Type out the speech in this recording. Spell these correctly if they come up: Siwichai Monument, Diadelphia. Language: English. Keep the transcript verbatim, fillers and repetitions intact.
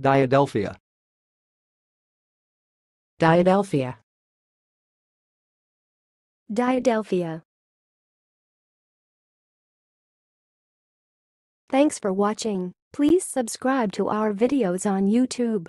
Diadelphia. Diadelphia. Diadelphia. Thanks for watching. Please subscribe to our videos on YouTube.